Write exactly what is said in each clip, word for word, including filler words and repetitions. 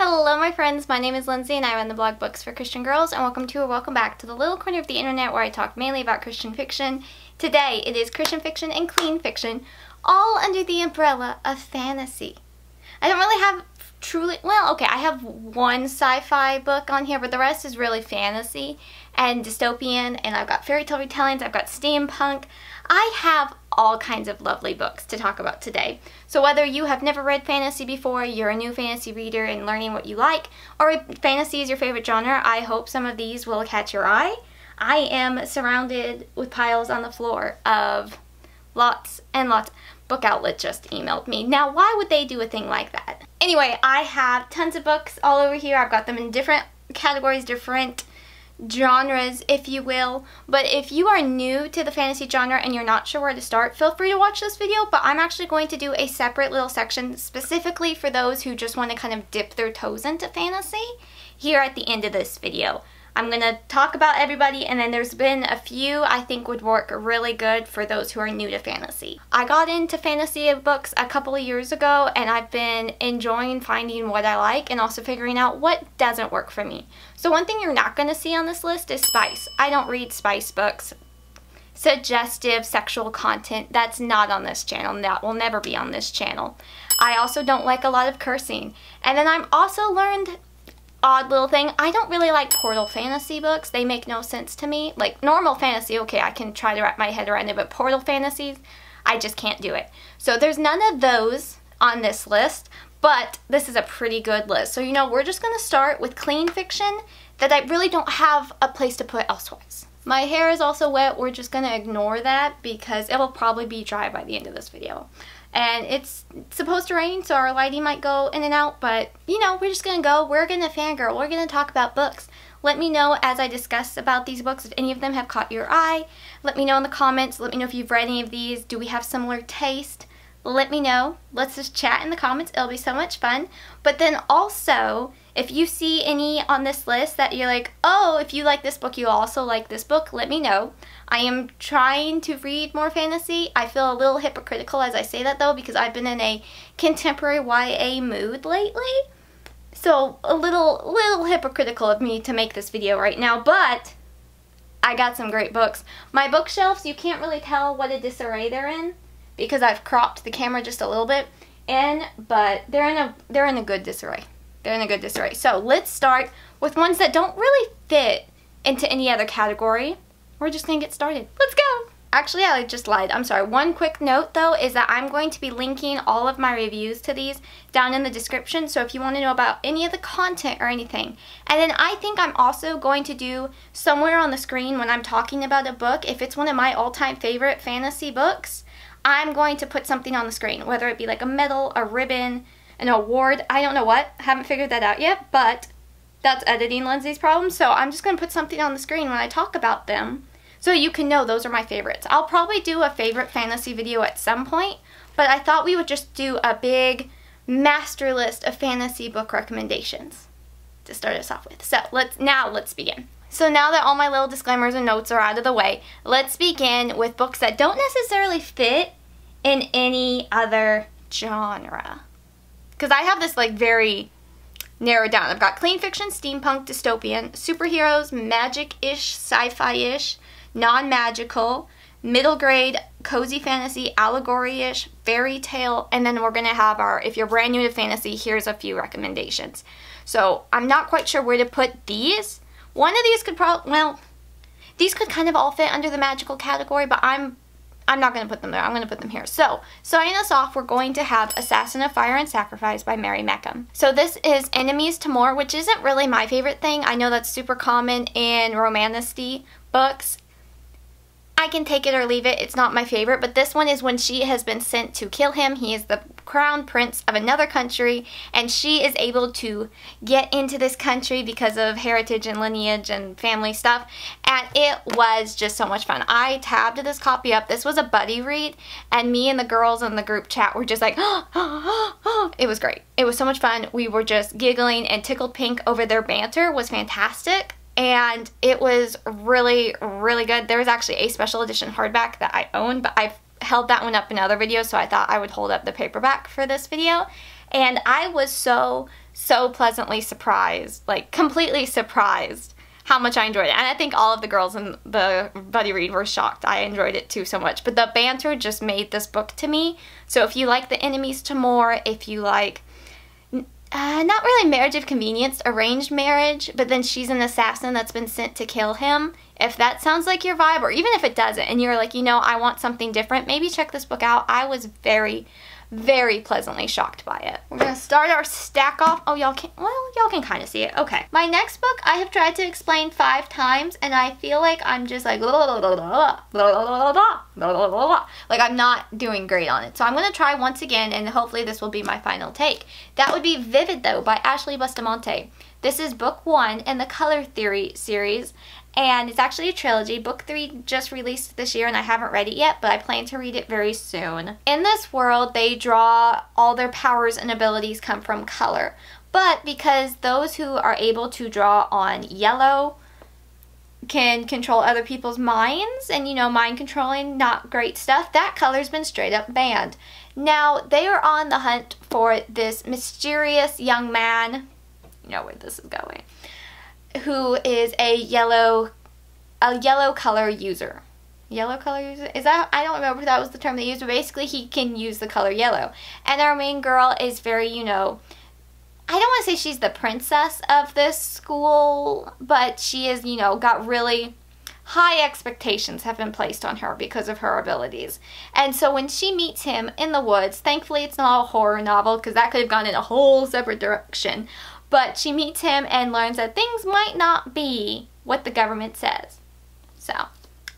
Hello my friends, my name is Lindsay and I run the blog Books for Christian Girls, and welcome to or welcome back to the little corner of the internet where I talk mainly about Christian fiction. Today it is Christian fiction and clean fiction, all under the umbrella of fantasy. I don't really have truly, well okay, I have one sci-fi book on here, but the rest is really fantasy and dystopian, and I've got fairy tale retellings, I've got steampunk. I have all kinds of lovely books to talk about today. So whether you have never read fantasy before, you're a new fantasy reader and learning what you like, or fantasy is your favorite genre, I hope some of these will catch your eye. I am surrounded with piles on the floor of lots and lots. Book Outlet just emailed me. Now why would they do a thing like that? Anyway, I have tons of books all over here. I've got them in different categories, different genres, if you will, but if you are new to the fantasy genre and you're not sure where to start, feel free to watch this video, but I'm actually going to do a separate little section specifically for those who just want to kind of dip their toes into fantasy here at the end of this video. I'm going to talk about everybody, and then there's been a few I think would work really good for those who are new to fantasy. I got into fantasy books a couple of years ago, and I've been enjoying finding what I like and also figuring out what doesn't work for me. So one thing you're not going to see on this list is spice. I don't read spice books. Suggestive sexual content, that's not on this channel. That will never be on this channel. I also don't like a lot of cursing. And then I've also learned, odd little thing, I don't really like portal fantasy books. They make no sense to me. Like normal fantasy, okay, I can try to wrap my head around it, but portal fantasies, I just can't do it. So there's none of those on this list, but this is a pretty good list. So you know, we're just gonna start with clean fiction that I really don't have a place to put elsewise. My hair is also wet. We're just gonna ignore that because it will probably be dry by the end of this video. And it's supposed to rain, so our lighting might go in and out, but you know, we're just gonna go, we're gonna fangirl, we're gonna talk about books. Let me know as I discuss about these books if any of them have caught your eye. Let me know in the comments, let me know if you've read any of these, do we have similar taste? Let me know. Let's just chat in the comments, it'll be so much fun. But then also, if you see any on this list that you're like, oh, if you like this book, you also like this book, let me know. I am trying to read more fantasy. I feel a little hypocritical as I say that though, because I've been in a contemporary Y A mood lately. So a little, little hypocritical of me to make this video right now, but I got some great books. My bookshelves, you can't really tell what a disarray they're in, because I've cropped the camera just a little bit in, but they're in a they're in a good disarray. They're in a good disarray. So let's start with ones that don't really fit into any other category. We're just gonna get started. Let's go! Actually, I just lied. I'm sorry. One quick note though is that I'm going to be linking all of my reviews to these down in the description, so if you want to know about any of the content or anything. And then I think I'm also going to do somewhere on the screen when I'm talking about a book, if it's one of my all-time favorite fantasy books, I'm going to put something on the screen, whether it be like a medal, a ribbon, an award, I don't know what, I haven't figured that out yet, but that's editing Lindsay's problem, so I'm just going to put something on the screen when I talk about them so you can know those are my favorites. I'll probably do a favorite fantasy video at some point, but I thought we would just do a big master list of fantasy book recommendations to start us off with. So let's now let's begin. So now that all my little disclaimers and notes are out of the way, let's begin with books that don't necessarily fit in any other genre, because I have this like very narrowed down. I've got clean fiction, steampunk, dystopian, superheroes, magic-ish, sci-fi-ish, non-magical, middle grade, cozy fantasy, allegory-ish, fairy tale, and then we're gonna have our, if you're brand new to fantasy, here's a few recommendations. So I'm not quite sure where to put these. One of these could probably, well, these could kind of all fit under the magical category, but I'm I'm not going to put them there. I'm going to put them here. So, starting us off, we're going to have Assassin of Fire and Sacrifice by Mary Mecham. So this is enemies to more, which isn't really my favorite thing. I know that's super common in romancey books. I can take it or leave it. It's not my favorite, but this one is when she has been sent to kill him. He is the crown prince of another country, and she is able to get into this country because of heritage and lineage and family stuff, and it was just so much fun. I tabbed this copy up. This was a buddy read, and me and the girls in the group chat were just like, oh, oh, oh. It was great. It was so much fun. We were just giggling, and tickled pink over their banter was fantastic. And it was really, really good. There was actually a special edition hardback that I own, but I've held that one up in other videos, so I thought I would hold up the paperback for this video. And I was so, so pleasantly surprised, like completely surprised how much I enjoyed it. And I think all of the girls in the buddy read were shocked. I enjoyed it too so much. But the banter just made this book to me. So if you like The Enemies to More, if you like Uh, not really Marriage of Convenience, arranged marriage, but then she's an assassin that's been sent to kill him. If that sounds like your vibe, or even if it doesn't, and you're like, you know, I want something different, maybe check this book out. I was very, very pleasantly shocked by it. We're gonna start our stack off. Oh, y'all can, well, y'all can kind of see it. Okay. My next book I have tried to explain five times, and I feel like I'm just like, like I'm not doing great on it. So I'm gonna try once again, and hopefully this will be my final take. That would be Vivid, though, by Ashley Bustamante. This is book one in the Color Theory series, and it's actually a trilogy. Book three just released this year and I haven't read it yet, but I plan to read it very soon. In this world, they draw all their powers and abilities come from color, but because those who are able to draw on yellow can control other people's minds, and you know, mind controlling, not great stuff, that color's been straight up banned. Now, they are on the hunt for this mysterious young man, you know where this is going, who is a yellow, a yellow color user. Yellow color user? Is that, I don't remember if that was the term they used, but basically he can use the color yellow. And our main girl is very, you know, I don't want to say she's the princess of this school, but she is, you know, got really high expectations have been placed on her because of her abilities. And so when she meets him in the woods, thankfully it's not a horror novel because that could have gone in a whole separate direction, but she meets him and learns that things might not be what the government says. So,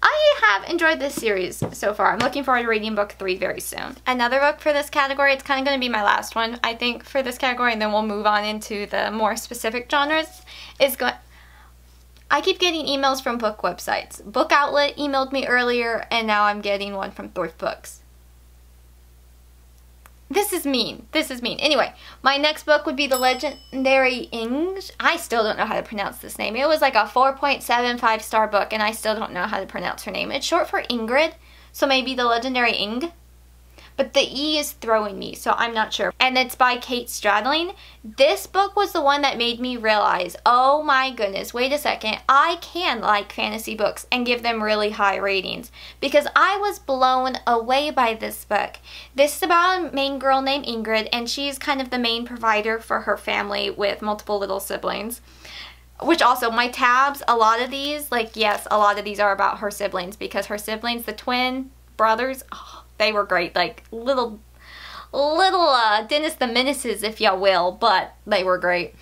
I have enjoyed this series so far. I'm looking forward to reading book three very soon. Another book for this category, it's kind of going to be my last one, I think, for this category, and then we'll move on into the more specific genres, is going... I keep getting emails from book websites. Book Outlet emailed me earlier, and now I'm getting one from Thrift Books. This is mean. This is mean. Anyway, my next book would be The Legendary Inge. I still don't know how to pronounce this name. It was like a four point seven five star book, and I still don't know how to pronounce her name. It's short for Ingrid, so maybe The Legendary Inge. But the E is throwing me, so I'm not sure. And it's by Kate Stradling. This book was the one that made me realize, oh my goodness, wait a second, I can like fantasy books and give them really high ratings. Because I was blown away by this book. This is about a main girl named Ingrid, and she's kind of the main provider for her family with multiple little siblings. Which also, my tabs, a lot of these, like yes, a lot of these are about her siblings, because her siblings, the twin brothers, oh, they were great, like little, little uh, Dennis the Menaces, if y'all will, but they were great.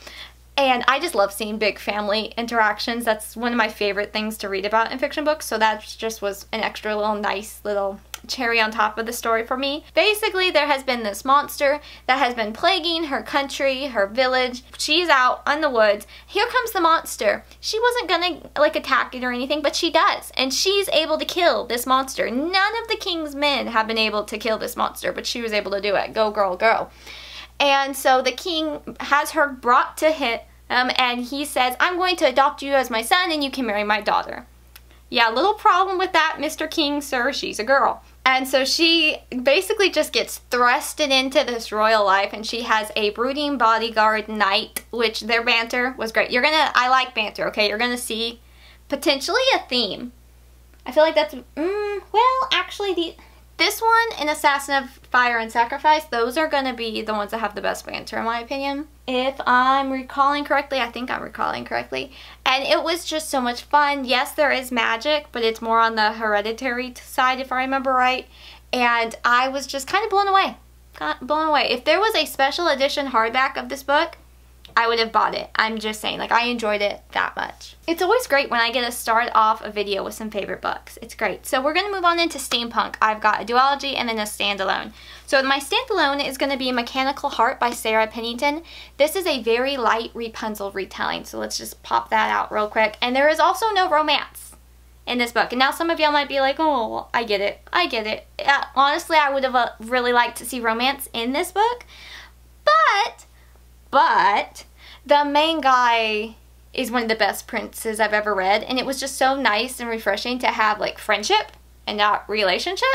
And I just love seeing big family interactions. That's one of my favorite things to read about in fiction books, so that just was an extra little nice little cherry on top of the story for me. Basically, there has been this monster that has been plaguing her country, her village. She's out in the woods. Here comes the monster. She wasn't gonna like attack it or anything, but she does, and she's able to kill this monster. None of the king's men have been able to kill this monster, but she was able to do it. Go girl, go. And so the king has her brought to him, um, and he says, I'm going to adopt you as my son, and you can marry my daughter. Yeah, little problem with that, Mister King, sir, she's a girl. And so she basically just gets thrusted into this royal life, and she has a brooding bodyguard knight, which their banter was great. You're gonna, I like banter, okay? You're gonna see potentially a theme. I feel like that's, mm, well, actually, the, this one and Assassin of Fire and Sacrifice, those are gonna be the ones that have the best banter, in my opinion. If I'm recalling correctly, I think I'm recalling correctly. And it was just so much fun. Yes, there is magic, but it's more on the hereditary side, if I remember right. And I was just kind of blown away. Blown away. If there was a special edition hardback of this book, I would have bought it. I'm just saying, like, I enjoyed it that much. It's always great when I get to start off a video with some favorite books. It's great. So we're gonna move on into steampunk. I've got a duology and then a standalone. So my standalone is gonna be Mechanical Heart by Sarah Pennington. This is a very light Rapunzel retelling, so let's just pop that out real quick. And there is also no romance in this book. And now some of y'all might be like, oh, I get it, I get it. Uh, honestly, I would have uh, really liked to see romance in this book, but But the main guy is one of the best princes I've ever read, and it was just so nice and refreshing to have like friendship and not relationship.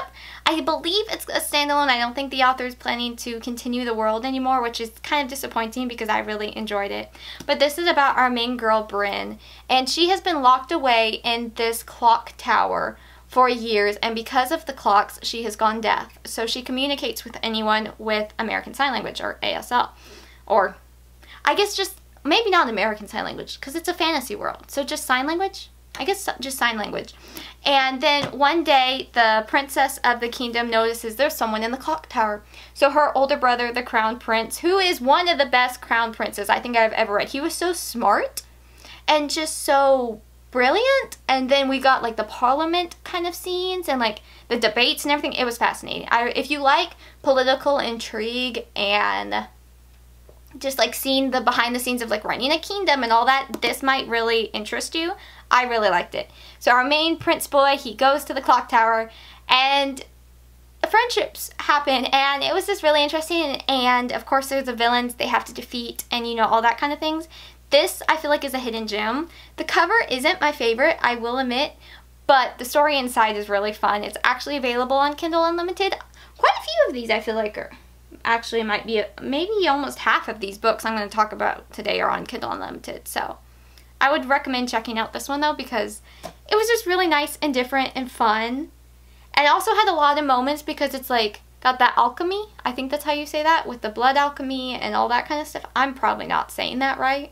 I believe it's a standalone. I don't think the author is planning to continue the world anymore, which is kind of disappointing because I really enjoyed it. But this is about our main girl, Brynn, and she has been locked away in this clock tower for years, and because of the clocks, she has gone deaf. So she communicates with anyone with American Sign Language, or A S L. Or, I guess just, maybe not American Sign Language, because it's a fantasy world. So just sign language? I guess just sign language. And then one day, the princess of the kingdom notices there's someone in the clock tower. So her older brother, the crown prince, who is one of the best crown princes I think I've ever read. He was so smart and just so brilliant. And then we got like the parliament kind of scenes and like the debates and everything. It was fascinating. I, if you like political intrigue and just like seeing the behind the scenes of like running a kingdom and all that, this might really interest you. I really liked it. So our main prince boy, he goes to the clock tower and friendships happen, and it was just really interesting. And of course there's the villains they have to defeat and, you know, all that kind of things. This I feel like is a hidden gem. The cover isn't my favorite, I will admit, but the story inside is really fun. It's actually available on Kindle Unlimited. Quite a few of these I feel like are actually might be maybe almost half of these books I'm going to talk about today are on Kindle Unlimited, so I would recommend checking out this one though, because it was just really nice and different and fun, and also had a lot of moments because it's like got that alchemy, I think that's how you say that, with the blood alchemy and all that kind of stuff. I'm probably not saying that right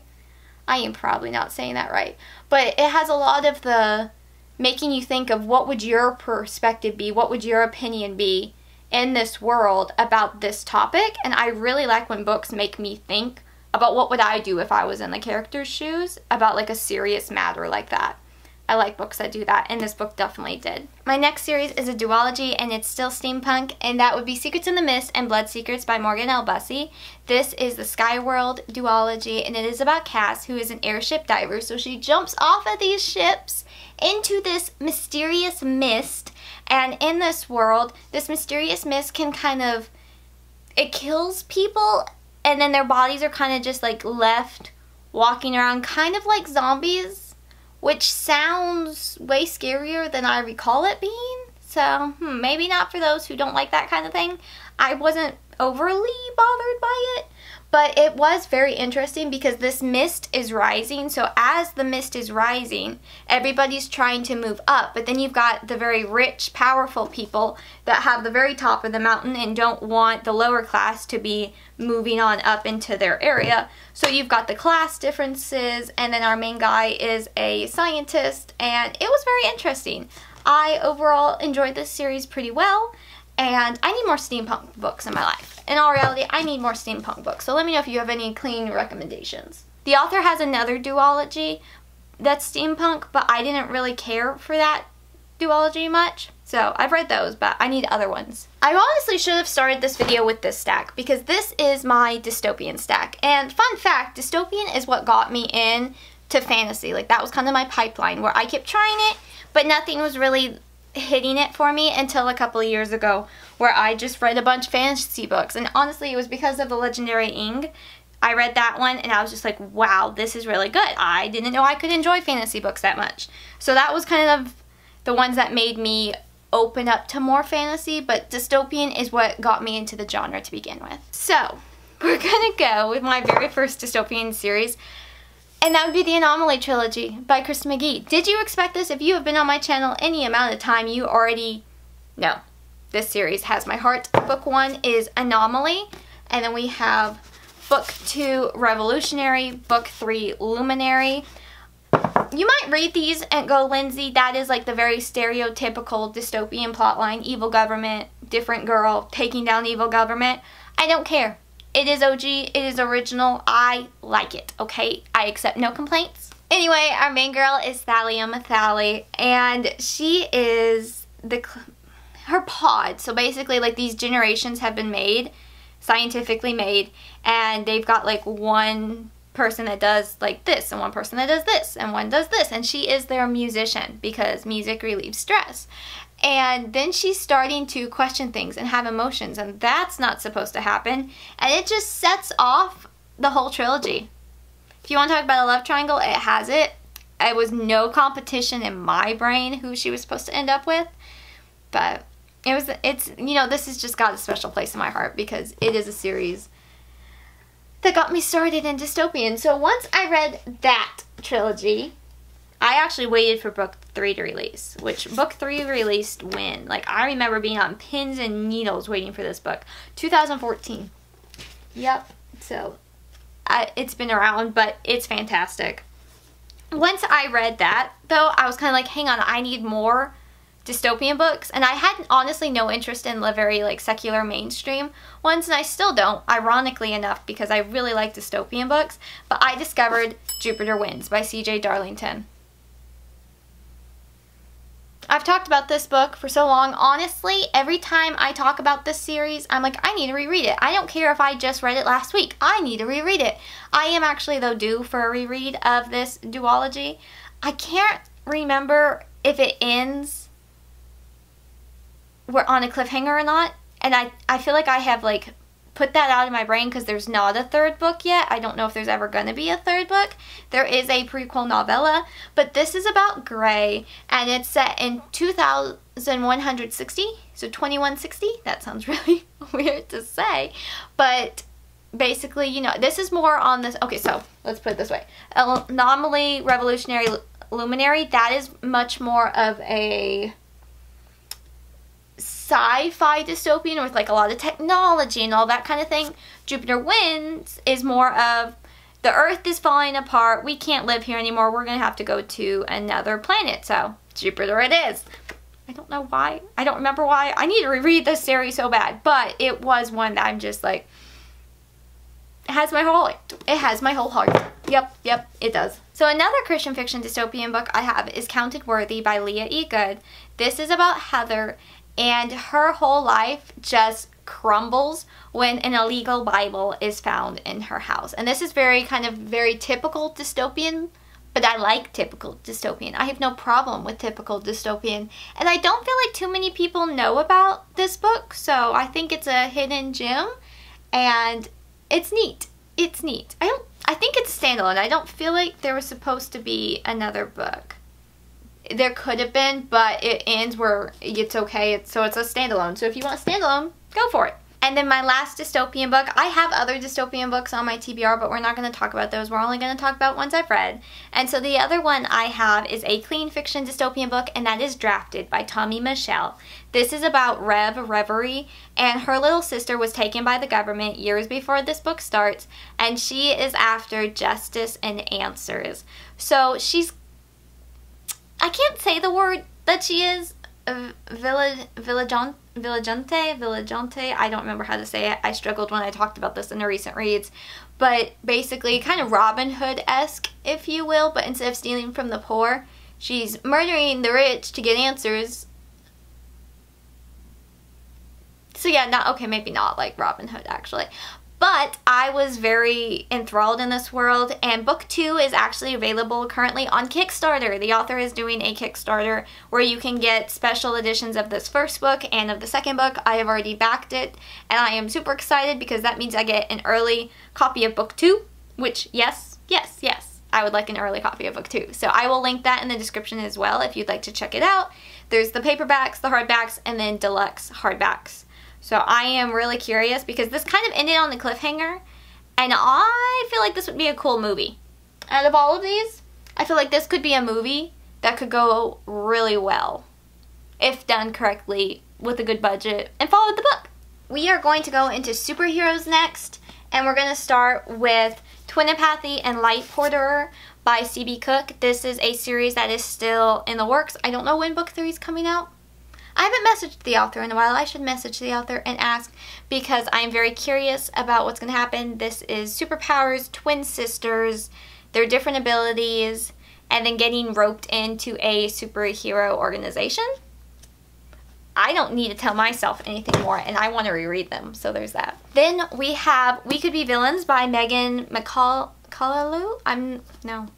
I am probably not saying that right but it has a lot of the making you think of what would your perspective be, what would your opinion be in this world about this topic. And I really like when books make me think about what would I do if I was in the character's shoes about like a serious matter like that. I like books that do that, and this book definitely did. My next series is a duology, and it's still steampunk, and that would be Secrets in the Mist and Blood Secrets by Morgan L. Busse. This is the Sky World duology, and it is about Cass, who is an airship diver. So she jumps off of these ships into this mysterious mist, and in this world, this mysterious mist can kind of, it kills people, and then their bodies are kind of just like left walking around, kind of like zombies, which sounds way scarier than I recall it being. So, hmm, maybe not for those who don't like that kind of thing. I wasn't overly bothered by it, but it was very interesting because this mist is rising. So as the mist is rising, everybody's trying to move up, but then you've got the very rich, powerful people that have the very top of the mountain and don't want the lower class to be moving on up into their area. So you've got the class differences, and then our main guy is a scientist, and it was very interesting. I overall enjoyed this series pretty well, and I need more steampunk books in my life. In all reality, I need more steampunk books, so let me know if you have any clean recommendations. The author has another duology that's steampunk, but I didn't really care for that duology much. So I've read those, but I need other ones. I honestly should have started this video with this stack, because this is my dystopian stack. And fun fact, dystopian is what got me in to fantasy. Like, that was kind of my pipeline, where I kept trying it, but nothing was really hitting it for me until a couple of years ago, where I just read a bunch of fantasy books. And honestly, it was because of The Legendary Inge. I read that one and I was just like, wow, this is really good. I didn't know I could enjoy fantasy books that much. So that was kind of the ones that made me open up to more fantasy, but dystopian is what got me into the genre to begin with. So we're gonna go with my very first dystopian series, and that would be the Anomaly trilogy by Krista McGee. Did you expect this? If you have been on my channel any amount of time, you already know this series has my heart. Book one is Anomaly, and then we have book two, Revolutionary, book three, Luminary. You might read these and go, Lindsay, that is like the very stereotypical dystopian plotline, evil government, different girl, taking down evil government. I don't care. It is O G, it is original, I like it, okay? I accept no complaints. Anyway, our main girl is Thalia Mathali, and she is the, her pod. So basically, like, these generations have been made, scientifically made, and they've got like one person that does like this, and one person that does this, and one does this, and she is their musician because music relieves stress. And then she's starting to question things and have emotions, and that's not supposed to happen, and it just sets off the whole trilogy. If you want to talk about a love triangle, it has it. It was no competition in my brain who she was supposed to end up with. But it was, it's, you know, this has just got a special place in my heart because it is a series that got me started in dystopian. So once I read that trilogy, I actually waited for book three to release, which book three released when? Like, I remember being on pins and needles waiting for this book. two thousand fourteen. Yep. So I, it's been around, but it's fantastic. Once I read that, though, I was kind of like, hang on, I need more dystopian books, and I had honestly no interest in the very like secular mainstream ones, and I still don't, ironically enough, because I really like dystopian books. But I discovered Jupiter Winds by C J Darlington. I've talked about this book for so long. Honestly, every time I talk about this series, I'm like, I need to reread it. I don't care if I just read it last week. I need to reread it. I am actually, though, due for a reread of this duology. I can't remember if it ends we're on a cliffhanger or not, and I, I feel like I have like put that out of my brain because there's not a third book yet. I don't know if there's ever going to be a third book. There is a prequel novella, but this is about Grey, and it's set in two thousand one hundred sixty, so twenty-one sixty. That sounds really weird to say, but basically, you know, this is more on this. Okay, so let's put it this way. Anomaly, Revolutionary, Luminary, that is much more of a sci-fi dystopian with like a lot of technology and all that kind of thing. Jupiter Winds is more of the earth is falling apart, we can't live here anymore, we're gonna have to go to another planet, so Jupiter it is. I don't know why, I don't remember why. I need to reread this series so bad, but it was one that I'm just like, it has my whole it has my whole heart. Yep, yep, it does. So another Christian fiction dystopian book I have is Counted Worthy by Leah E. Good. This is about Heather, and her whole life just crumbles when an illegal Bible is found in her house. And this is very kind of very typical dystopian, but I like typical dystopian. I have no problem with typical dystopian. And I don't feel like too many people know about this book, so I think it's a hidden gem, and it's neat. It's neat. I don't, I think it's standalone. I don't feel like there was supposed to be another book. There could have been, but it ends where it's okay, it's, so it's a standalone. So if you want a standalone, go for it. And then my last dystopian book, I have other dystopian books on my T B R, but we're not going to talk about those. We're only going to talk about ones I've read. And so the other one I have is a clean fiction dystopian book, and that is Drafted by Tommy Michelle. This is about Rev Reverie, and her little sister was taken by the government years before this book starts, and she is after justice and answers. So she's, I can't say the word that she is, uh, village, villageante, villageante, I don't remember how to say it. I struggled when I talked about this in the recent reads, but basically kind of Robin Hood-esque, if you will, but instead of stealing from the poor, she's murdering the rich to get answers. So yeah, not, okay, maybe not like Robin Hood, actually. But I was very enthralled in this world, and book two is actually available currently on Kickstarter. The author is doing a Kickstarter where you can get special editions of this first book and of the second book. I have already backed it, and I am super excited because that means I get an early copy of book two, which yes, yes, yes, I would like an early copy of book two. So I will link that in the description as well if you'd like to check it out. There's the paperbacks, the hardbacks, and then deluxe hardbacks. So I am really curious because this kind of ended on the cliffhanger, and I feel like this would be a cool movie. Out of all of these, I feel like this could be a movie that could go really well if done correctly with a good budget and followed the book. We are going to go into superheroes next, and we're going to start with Twinopathy and Light Porter by C B Cook. This is a series that is still in the works. I don't know when book three is coming out. I haven't messaged the author in a while. I should message the author and ask because I'm very curious about what's going to happen. This is superpowers, twin sisters, their different abilities, and then getting roped into a superhero organization. I don't need to tell myself anything more, and I want to reread them, so there's that. Then we have We Could Be Villains by Megan McCullough. I'm, no,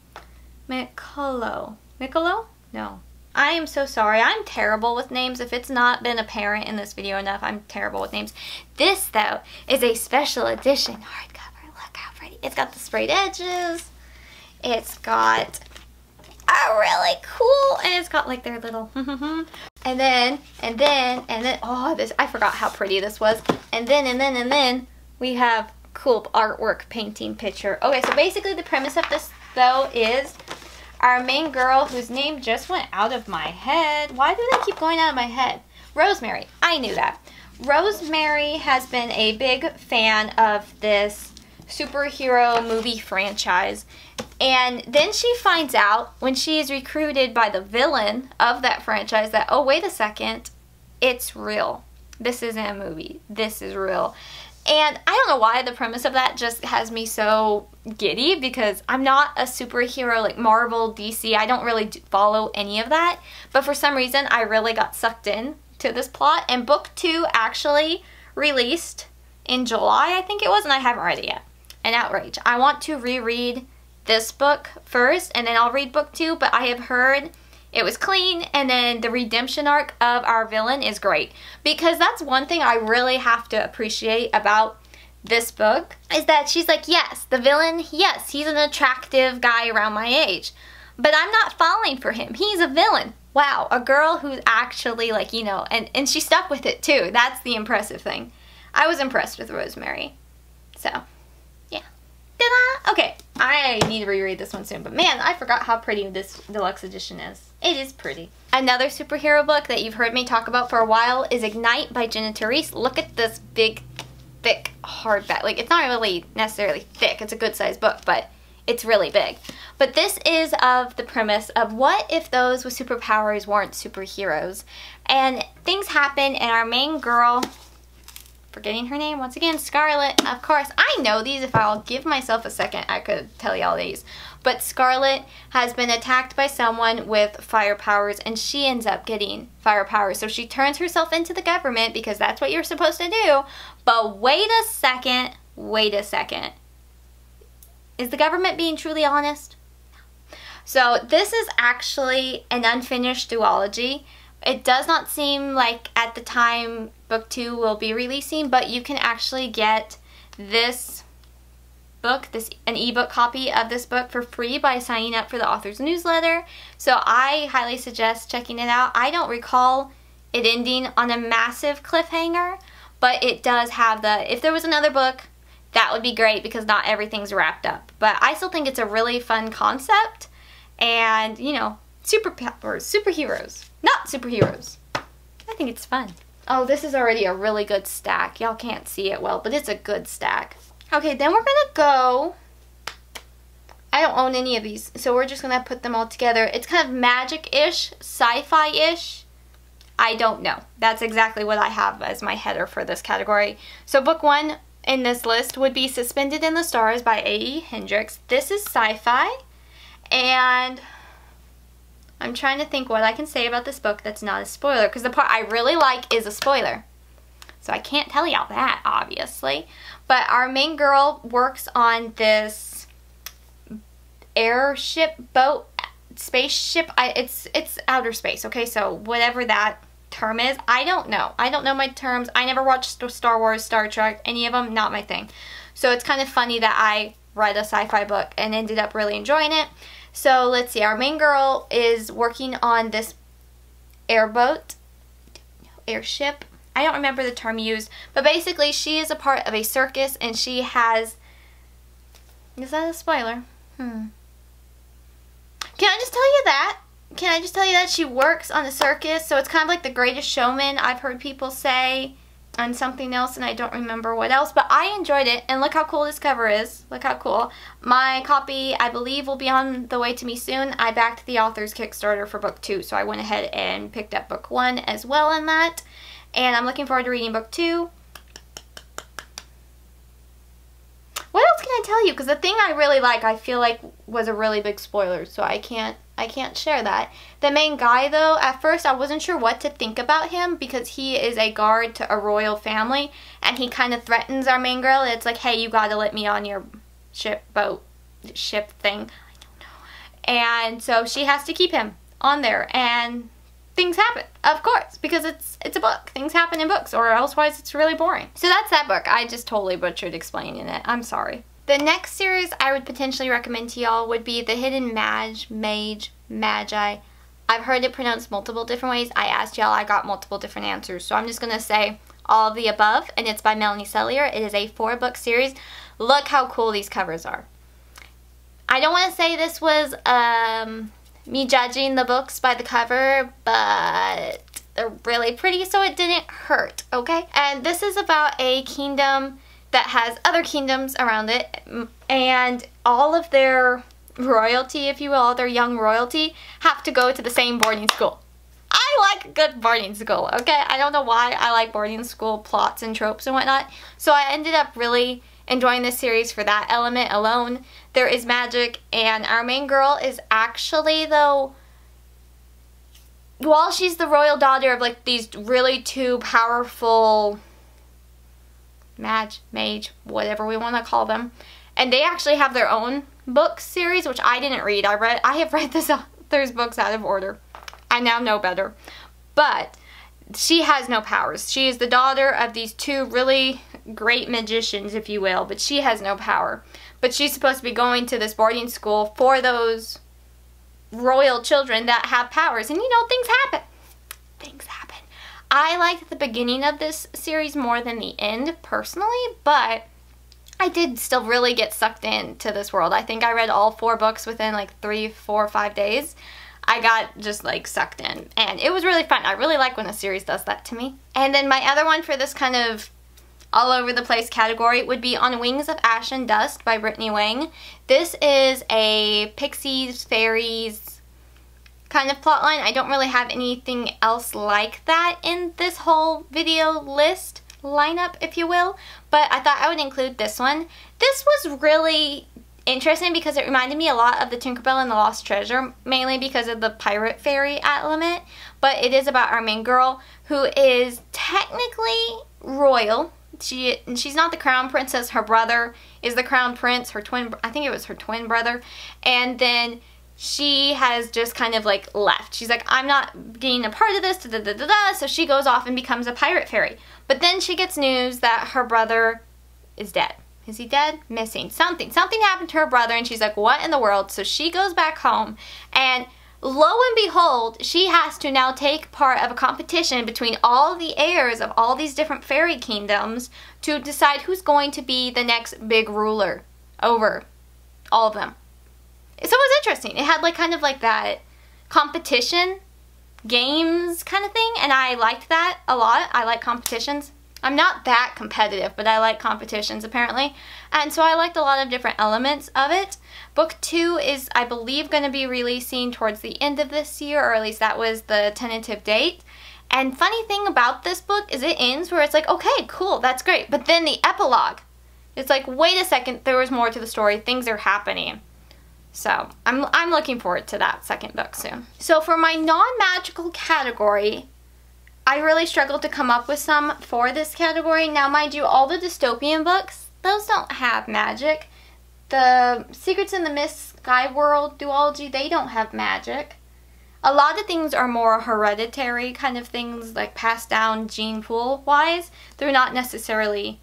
McCullough. McCullough? No. I am so sorry. I'm terrible with names. If it's not been apparent in this video enough, I'm terrible with names. This, though, is a special edition hardcover. Look how pretty. It's got the sprayed edges. It's got, oh, really cool, and it's got like their little and then and then and then oh this I forgot how pretty this was. And then and then and then we have cool artwork, painting, picture. Okay, so basically the premise of this though is our main girl, whose name just went out of my head. Why do they keep going out of my head? Rosemary. I knew that. Rosemary has been a big fan of this superhero movie franchise, and then she finds out when she is recruited by the villain of that franchise that, oh wait a second, it's real. This isn't a movie. This is real. And I don't know why the premise of that just has me so giddy, because I'm not a superhero like Marvel, D C. I don't really follow any of that. But for some reason, I really got sucked in to this plot. And book two actually released in July, I think it was, and I haven't read it yet. An outrage. I want to reread this book first, and then I'll read book two. But I have heard it was clean, and then the redemption arc of our villain is great. Because that's one thing I really have to appreciate about this book, is that she's like, yes, the villain, yes, he's an attractive guy around my age, but I'm not falling for him. He's a villain. Wow, a girl who's actually like, you know, and, and she stuck with it too. That's the impressive thing. I was impressed with Rosemary. So, yeah. Ta-da! Okay, I need to reread this one soon, but man, I forgot how pretty this deluxe edition is. It is pretty. Another superhero book that you've heard me talk about for a while is Ignite by Jenna Therese. Look at this big, thick hardback. Like, it's not really necessarily thick. It's a good-sized book, but it's really big. But this is of the premise of what if those with superpowers weren't superheroes? And things happen, and our main girl, forgetting her name once again, Scarlet, of course. I know these. If I'll give myself a second, I could tell y'all these. But Scarlet has been attacked by someone with fire powers, and she ends up getting fire powers. So she turns herself into the government, because that's what you're supposed to do. But wait a second, wait a second. Is the government being truly honest? No. So this is actually an unfinished duology. It does not seem like at the time book two will be releasing, but you can actually get this book, this an ebook copy of this book for free by signing up for the author's newsletter. So I highly suggest checking it out. I don't recall it ending on a massive cliffhanger, but it does have the, if there was another book, that would be great, because not everything's wrapped up. But I still think it's a really fun concept, and you know, superpowers, superheroes. Not superheroes. I think it's fun. Oh, this is already a really good stack. Y'all can't see it well, but it's a good stack. Okay, then we're gonna go, I don't own any of these, so we're just gonna put them all together. It's kind of magic-ish, sci-fi-ish. I don't know. That's exactly what I have as my header for this category. So book one in this list would be Suspended in the Stars by A E Hendricks. This is sci-fi, and I'm trying to think what I can say about this book that's not a spoiler, because the part I really like is a spoiler. So I can't tell y'all that, obviously. But our main girl works on this airship, boat, spaceship. I, it's, it's outer space, okay? So whatever that term is, I don't know. I don't know my terms. I never watched Star Wars, Star Trek, any of them, not my thing. So it's kind of funny that I read a sci-fi book and ended up really enjoying it. So let's see, our main girl is working on this airboat, airship. I don't remember the term used, but basically she is a part of a circus, and she has, is that a spoiler? Hmm. Can I just tell you that? Can I just tell you that? She works on a circus, so it's kind of like The Greatest Showman, I've heard people say, and something else, and I don't remember what else, but I enjoyed it. And look how cool this cover is. Look how cool. My copy, I believe, will be on the way to me soon. I backed the author's Kickstarter for book two, so I went ahead and picked up book one as well in that, and I'm looking forward to reading book two. What else can I tell you? Because the thing I really like, I feel like was a really big spoiler, so I can't I can't share that. The main guy, though, at first I wasn't sure what to think about him, because he is a guard to a royal family, and he kind of threatens our main girl. It's like, hey, you gotta let me on your ship, boat, ship thing. I don't know. And so she has to keep him on there, and things happen, of course, because it's it's a book. Things happen in books, or elsewise it's really boring. So that's that book. I just totally butchered explaining it. I'm sorry. The next series I would potentially recommend to y'all would be The Hidden Mage, Mage, Magi. I've heard it pronounced multiple different ways. I asked y'all, I got multiple different answers. So I'm just going to say all of the above, and it's by Melanie Cellier. It is a four book series. Look how cool these covers are. I don't want to say this was um, me judging the books by the cover, but they're really pretty, so it didn't hurt, okay? And this is about a kingdom that has other kingdoms around it, and all of their royalty, if you will, their young royalty, have to go to the same boarding school. I like good boarding school, okay? I don't know why I like boarding school plots and tropes and whatnot, so I ended up really enjoying this series for that element alone. There is magic, and our main girl is actually, though, while she's the royal daughter of like these really two powerful mage, mage, whatever we want to call them, and they actually have their own book series, which I didn't read. I read, I have read this author's books out of order. I now know better. But she has no powers. She is the daughter of these two really great magicians, if you will, but she has no power. But she's supposed to be going to this boarding school for those royal children that have powers, and you know, things happen. Things happen. I liked the beginning of this series more than the end, personally, but I did still really get sucked into this world. I think I read all four books within like three, four, five days. I got just like sucked in, and it was really fun. I really like when a series does that to me. And then my other one for this kind of all over the place category would be On Wings of Ash and Dust by Brittany Wang. This is a pixies, fairies kind of plotline. I don't really have anything else like that in this whole video list lineup, if you will, but I thought I would include this one. This was really interesting because it reminded me a lot of the Tinkerbell and the Lost Treasure, mainly because of the pirate fairy element, but it is about our main girl who is technically royal. She she's not the crown princess. Her brother is the crown prince, her twin, I think it was her twin brother, and then she has just kind of like left. She's like, I'm not being a part of this, da, da, da, da. So she goes off and becomes a pirate fairy. But then she gets news that her brother is dead. Is he dead? Missing. Something. Something happened to her brother, and she's like, what in the world? So she goes back home, and lo and behold, she has to now take part of a competition between all the heirs of all these different fairy kingdoms to decide who's going to be the next big ruler over all of them. So it was interesting. It had like kind of like that competition games kind of thing, and I liked that a lot. I like competitions. I'm not that competitive, but I like competitions, apparently. And so I liked a lot of different elements of it. Book two is, I believe, going to be releasing towards the end of this year, or at least that was the tentative date. And funny thing about this book is it ends where it's like, okay, cool, that's great. But then the epilogue, it's like, wait a second, there was more to the story. Things are happening. So I'm, I'm looking forward to that second book soon. So for my non-magical category, I really struggled to come up with some for this category. Now, mind you, all the dystopian books, those don't have magic. The Secrets in the Mist, Sky World, duology, they don't have magic. A lot of things are more hereditary kind of things, like passed down gene pool-wise. They're not necessarily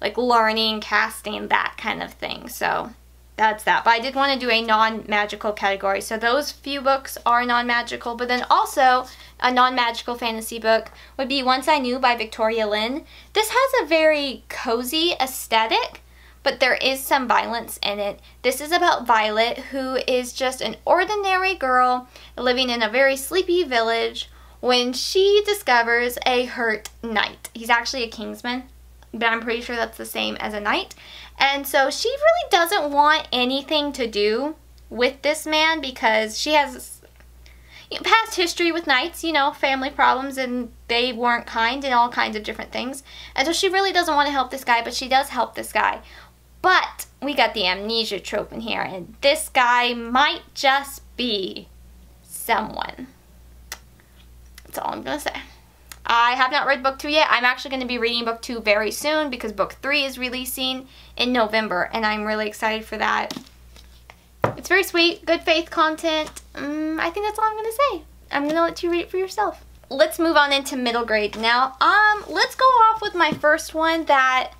like learning, casting, that kind of thing. So that's that. But I did want to do a non-magical category. So those few books are non-magical, but then also a non-magical fantasy book would be Once I Knew by Victoria Lynn. This has a very cozy aesthetic, but there is some violence in it. This is about Violet, who is just an ordinary girl living in a very sleepy village when she discovers a hurt knight. He's actually a kingsman, but I'm pretty sure that's the same as a knight. And so she really doesn't want anything to do with this man because she has past history with knights, you know, family problems, and they weren't kind and all kinds of different things. And so she really doesn't want to help this guy, but she does help this guy. But we got the amnesia trope in here, and this guy might just be someone. That's all I'm going to say. I have not read book two yet. I'm actually going to be reading book two very soon because book three is releasing in November, and I'm really excited for that. It's very sweet, good faith content. Um, I think that's all I'm going to say. I'm going to let you read it for yourself. Let's move on into middle grade now. Um, let's go off with my first one that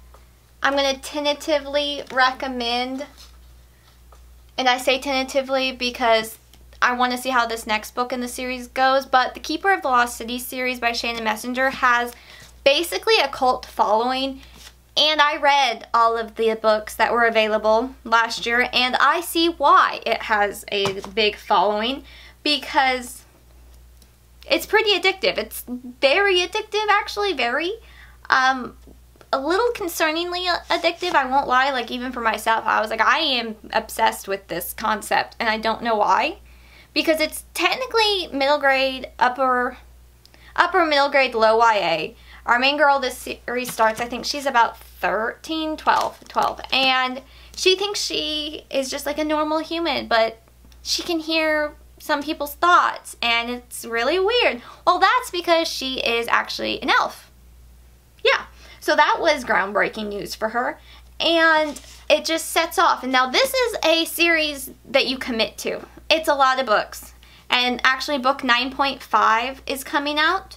I'm going to tentatively recommend, and I say tentatively because I want to see how this next book in the series goes, but the Keeper of the Lost City series by Shannon Messenger has basically a cult following, and I read all of the books that were available last year, and I see why it has a big following, because it's pretty addictive. It's very addictive, actually, very, um, a little concerningly addictive, I won't lie. Like, even for myself, I was like, I am obsessed with this concept, and I don't know why. Because it's technically middle grade, upper, upper middle grade, low Y A. Our main girl this series starts, I think she's about thirteen, twelve, twelve, and she thinks she is just like a normal human, but she can hear some people's thoughts, and it's really weird. Well, that's because she is actually an elf. Yeah, so that was groundbreaking news for her, and it just sets off. And now this is a series that you commit to. It's a lot of books, and actually book nine point five is coming out.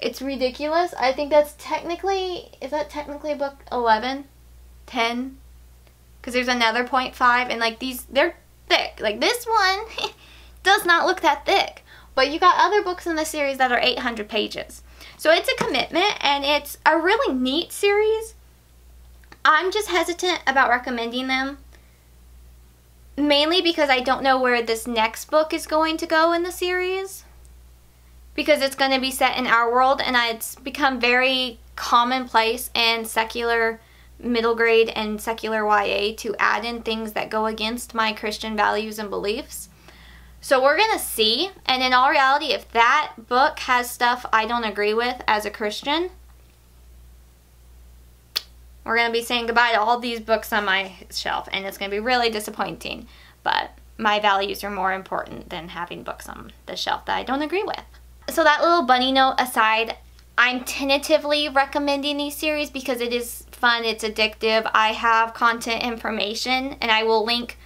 It's ridiculous. I think that's technically, is that technically book eleven, ten? Because there's another point five, and like these, they're thick. Like this one does not look that thick, but you got other books in the series that are eight hundred pages. So it's a commitment, and it's a really neat series. I'm just hesitant about recommending them, mainly because I don't know where this next book is going to go in the series, because it's going to be set in our world, and it's become very commonplace in secular middle grade and secular Y A to add in things that go against my Christian values and beliefs. So we're going to see, and in all reality, if that book has stuff I don't agree with as a Christian, we're going to be saying goodbye to all these books on my shelf, and it's going to be really disappointing. But my values are more important than having books on the shelf that I don't agree with. So that little bunny note aside, I'm tentatively recommending these series because it is fun, it's addictive, I have content information, and I will link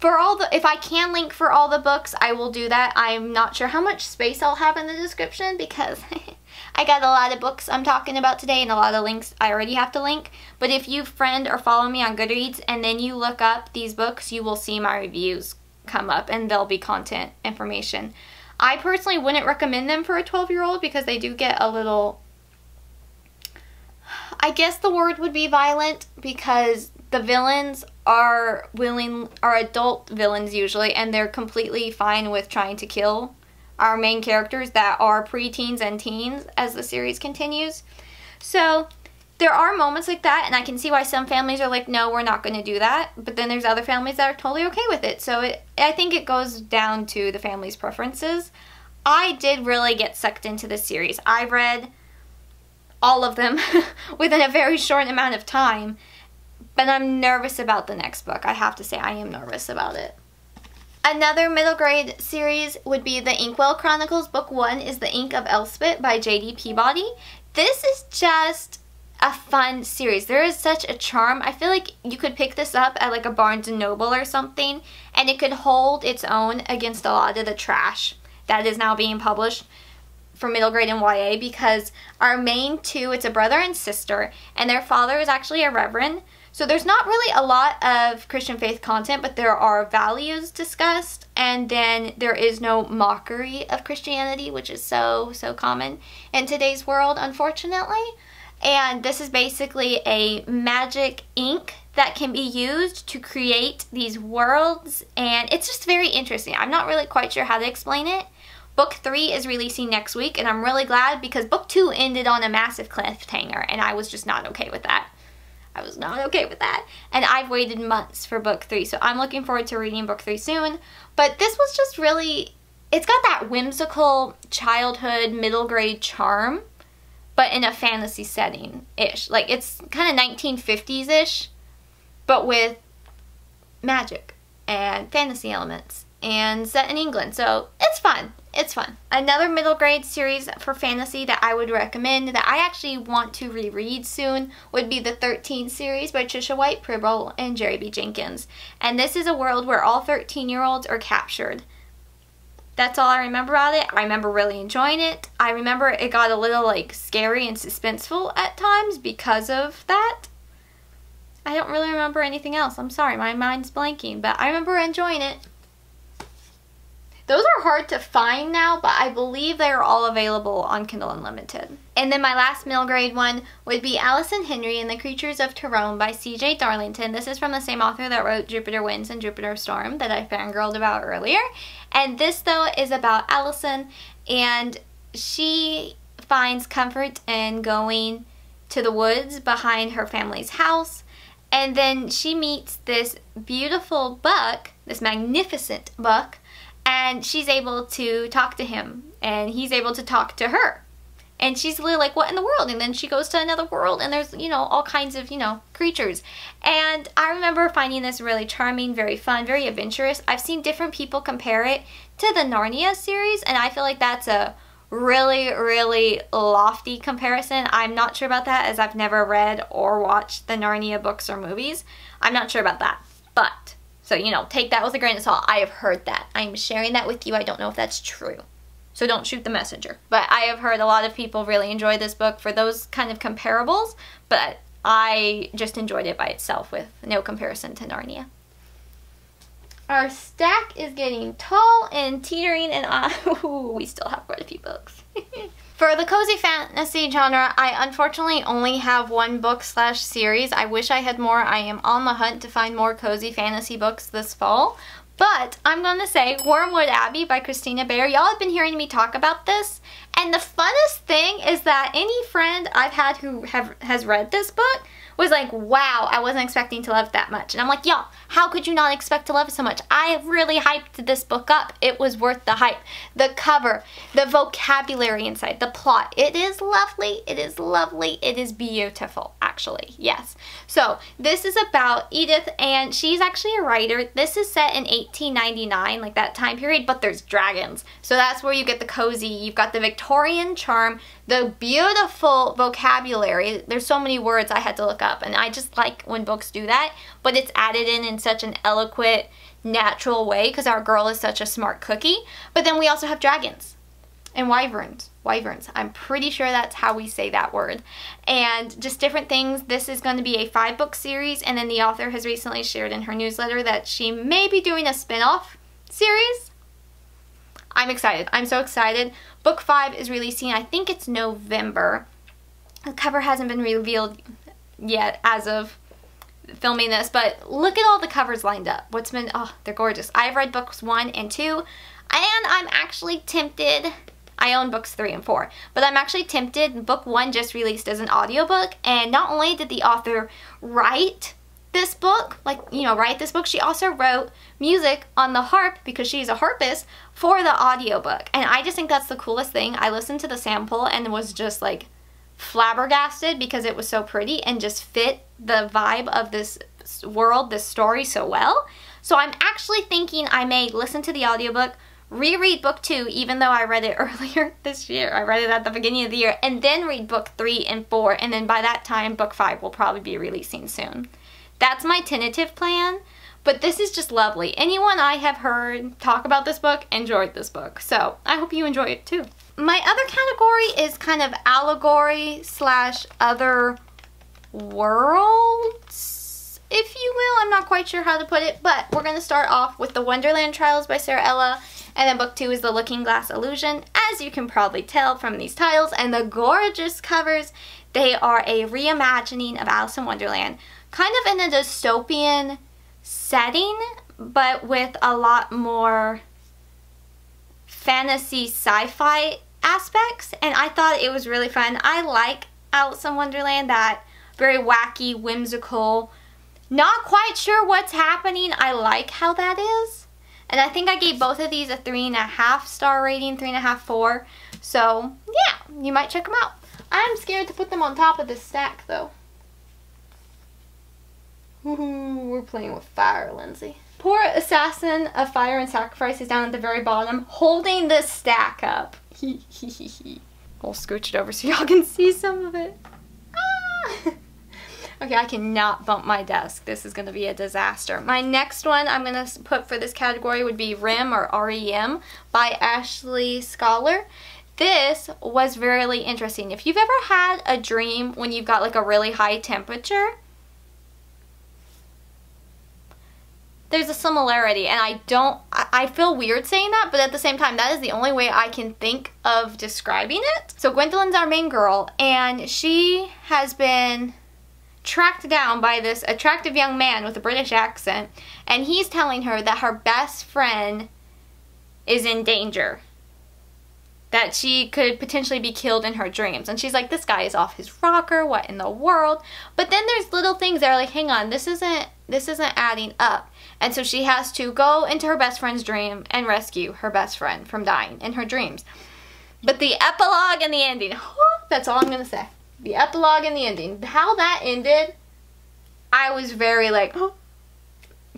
for all the, if I can link for all the books, I will do that. I'm not sure how much space I'll have in the description because I got a lot of books I'm talking about today and a lot of links I already have to link. But if you friend or follow me on Goodreads and then you look up these books, you will see my reviews come up and there'll be content information. I personally wouldn't recommend them for a twelve year old because they do get a little, I guess the word would be violent, because the villains are willing, are adult villains usually, and they're completely fine with trying to kill our main characters that are preteens and teens as the series continues. So there are moments like that, and I can see why some families are like, no, we're not going to do that. But then there's other families that are totally okay with it. So it, I think it goes down to the family's preferences. I did really get sucked into this series. I read all of them within a very short amount of time. But I'm nervous about the next book. I have to say I am nervous about it. Another middle grade series would be The Inkwell Chronicles. Book one is The Ink of Elspeth by J D Peabody. This is just a fun series. There is such a charm. I feel like you could pick this up at like a Barnes and Noble or something, and it could hold its own against a lot of the trash that is now being published for middle grade and Y A, because our main two, it's a brother and sister, and their father is actually a reverend. So there's not really a lot of Christian faith content, but there are values discussed, and then there is no mockery of Christianity, which is so, so common in today's world, unfortunately. And this is basically a magic ink that can be used to create these worlds, and it's just very interesting. I'm not really quite sure how to explain it. Book three is releasing next week, and I'm really glad because book two ended on a massive cliffhanger, and I was just not okay with that. I was not okay with that, and I've waited months for book three, so I'm looking forward to reading book three soon. But this was just really, it's got that whimsical childhood middle grade charm, but in a fantasy setting-ish. Like, it's kind of nineteen fifties-ish, but with magic and fantasy elements and set in England. So it's fun. It's fun. Another middle grade series for fantasy that I would recommend, that I actually want to reread soon, would be the thirteen series by Trisha White Pribble and Jerry B. Jenkins. And this is a world where all thirteen-year-olds are captured. That's all I remember about it. I remember really enjoying it. I remember it got a little like scary and suspenseful at times because of that. I don't really remember anything else. I'm sorry, my mind's blanking, but I remember enjoying it. Those are hard to find now, but I believe they are all available on Kindle Unlimited. And then my last middle grade one would be Allison Henry and the Creatures of Tyrone by C J Darlington. This is from the same author that wrote Jupiter Winds and Jupiter Storm that I fangirled about earlier. And this, though, is about Allison, and she finds comfort in going to the woods behind her family's house. And then she meets this beautiful buck, this magnificent buck, and she's able to talk to him, and he's able to talk to her. And she's really like, what in the world? And then she goes to another world, and there's, you know, all kinds of, you know, creatures. And I remember finding this really charming, very fun, very adventurous. I've seen different people compare it to the Narnia series, and I feel like that's a really, really lofty comparison. I'm not sure about that, as I've never read or watched the Narnia books or movies. I'm not sure about that, but so, you know, take that with a grain of salt. I have heard that. I'm sharing that with you. I don't know if that's true, so don't shoot the messenger, but I have heard a lot of people really enjoy this book for those kind of comparables, but I just enjoyed it by itself with no comparison to Narnia. Our stack is getting tall and teetering, and I, ooh, we still have quite a few books. For the cozy fantasy genre, I unfortunately only have one book slash series. I wish I had more. I am on the hunt to find more cozy fantasy books this fall. But I'm going to say Wormwood Abbey by Christina Baer. Y'all have been hearing me talk about this. And the funnest thing is that any friend I've had who have, has read this book was like, wow, I wasn't expecting to love it that much. And I'm like, y'all, how could you not expect to love it so much? I have really hyped this book up. It was worth the hype. The cover, the vocabulary inside, the plot. It is lovely. It is lovely. It is beautiful, actually. Yes. So this is about Edith, and she's actually a writer. This is set in eighteen ninety-nine, like that time period, but there's dragons. So that's where you get the cozy. You've got the Victorian charm, the beautiful vocabulary. There's so many words I had to look up, and I just like when books do that, but it's added in in such an eloquent, natural way, because our girl is such a smart cookie. But then we also have dragons and wyverns. Wyverns. I'm pretty sure that's how we say that word. And just different things. This is going to be a five book series, and then the author has recently shared in her newsletter that she may be doing a spin-off series. I'm excited. I'm so excited. Book five is releasing, I think it's November. The cover hasn't been revealed yet as of filming this, but look at all the covers lined up. What's been, oh, they're gorgeous. I've read books one and two, and I'm actually tempted. I own books three and four, but I'm actually tempted. Book one just released as an audiobook, and not only did the author write this book, like, you know, write this book, she also wrote music on the harp, because she's a harpist, for the audiobook. And I just think that's the coolest thing. I listened to the sample and was just like flabbergasted, because it was so pretty and just fit the vibe of this world, this story so well. So I'm actually thinking I may listen to the audiobook, reread book two, even though I read it earlier this year. I read it at the beginning of the year, and then read book three and four, and then by that time book five will probably be releasing soon. That's my tentative plan, but this is just lovely. Anyone I have heard talk about this book enjoyed this book, so I hope you enjoy it too. My other category is kind of allegory slash other worlds, if you will. I'm not quite sure how to put it, but we're going to start off with The Wonderland Trials by Sarah Ella, and then book two is The Looking Glass Illusion. As you can probably tell from these titles and the gorgeous covers, they are a reimagining of Alice in Wonderland, kind of in a dystopian setting, but with a lot more fantasy sci-fi aspects, and I thought it was really fun. I like Alice in Wonderland, that very wacky, whimsical, not quite sure what's happening. I like how that is. And I think I gave both of these a three and a half star rating, three and a half, four. So yeah, you might check them out. I'm scared to put them on top of this stack though. Ooh, we're playing with fire, Lindsay. Poor Assassin of Fire and Sacrifice is down at the very bottom, holding this stack up. Hee hee hee hee. I'll scooch it over so y'all can see some of it. Ah! Okay, I cannot bump my desk. This is going to be a disaster. My next one I'm going to put for this category would be Rem, or R E M, by Ashley Bustamante. This was really interesting. If you've ever had a dream when you've got like a really high temperature, there's a similarity, and I don't, I feel weird saying that, but at the same time, that is the only way I can think of describing it. So Gwendolyn's our main girl, and she has been tracked down by this attractive young man with a British accent, and he's telling her that her best friend is in danger, that she could potentially be killed in her dreams. And she's like, this guy is off his rocker, what in the world? But then there's little things that are like, hang on, this isn't, this isn't adding up. And so she has to go into her best friend's dream and rescue her best friend from dying in her dreams. But the epilogue and the ending, that's all I'm going to say. The epilogue and the ending. How that ended, I was very like,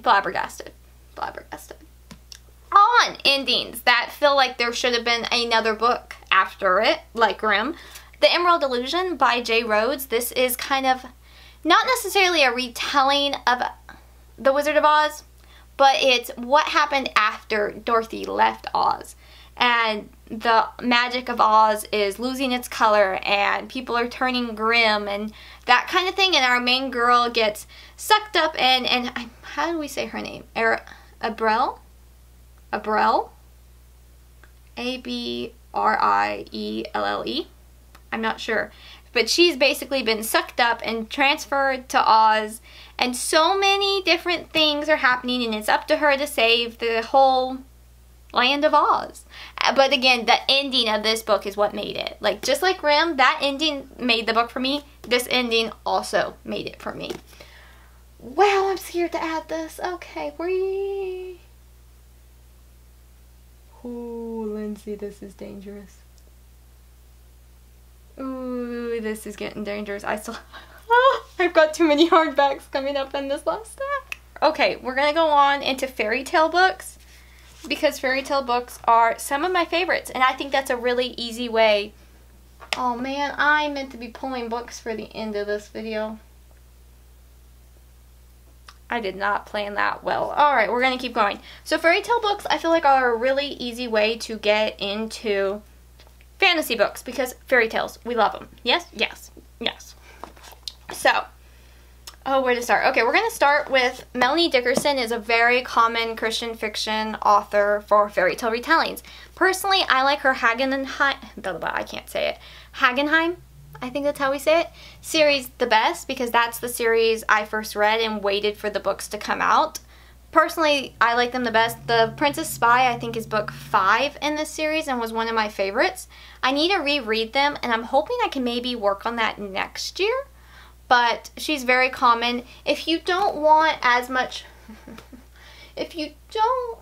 flabbergasted, flabbergasted. On endings that feel like there should have been another book after it, like Grimm. The Emerald Illusion by Jay Rhodes. This is kind of not necessarily a retelling of The Wizard of Oz, but it's what happened after Dorothy left Oz. And the magic of Oz is losing its color, and people are turning grim and that kind of thing. And our main girl gets sucked up in, and how do we say her name? Er, Abril? Abril? A B R I E L L E? I'm not sure. But she's basically been sucked up and transferred to Oz, and so many different things are happening, and it's up to her to save the whole land of Oz. But again, the ending of this book is what made it. Like, just like Grimm, that ending made the book for me. This ending also made it for me. Wow, I'm scared to add this. Okay, we... Ooh, Lindsay, this is dangerous. Ooh, this is getting dangerous. I still... Oh, I've got too many hardbacks coming up in this last stack. Okay, we're going to go on into fairy tale books, because fairy tale books are some of my favorites, and I think that's a really easy way. Oh man, I meant to be pulling books for the end of this video. I did not plan that well. Alright, we're going to keep going. So fairy tale books, I feel like, are a really easy way to get into fantasy books, because fairy tales, we love them. Yes, yes, yes. So, oh, where to start? Okay, we're going to start with Melanie Dickerson is a very common Christian fiction author for fairy tale retellings. Personally, I like her Hagenheim, I can't say it, Hagenheim, I think that's how we say it, series the best, because that's the series I first read and waited for the books to come out. Personally, I like them the best. The Princess Spy, I think, is book five in this series and was one of my favorites. I need to reread them, and I'm hoping I can maybe work on that next year. But she's very common. If you don't want as much... if you don't...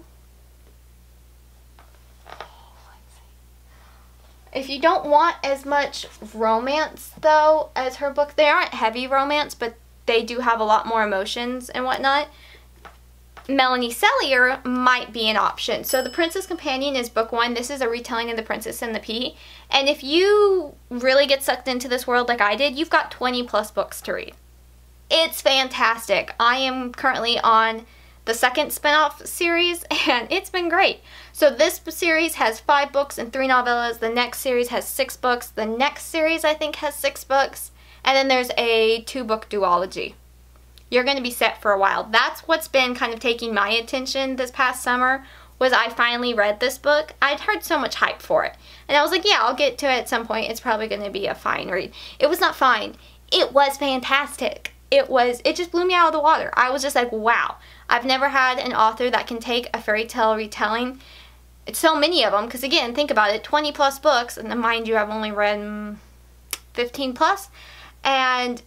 If you don't want as much romance, though, as her book, they aren't heavy romance, but they do have a lot more emotions and whatnot. Melanie Cellier might be an option. So The Princess Companion is book one. This is a retelling of The Princess and the Pea. And if you really get sucked into this world like I did, you've got twenty plus books to read. It's fantastic. I am currently on the second spinoff series, and it's been great. So this series has five books and three novellas. The next series has six books. The next series, I think, has six books. And then there's a two-book duology. You're going to be set for a while. That's what's been kind of taking my attention this past summer, was I finally read this book. I'd heard so much hype for it, and I was like, yeah, I'll get to it at some point. It's probably going to be a fine read. It was not fine. It was fantastic. It was, it just blew me out of the water. I was just like, wow. I've never had an author that can take a fairy tale retelling. It's so many of them, because again, think about it, twenty plus books, and mind you, I've only read fifteen plus, and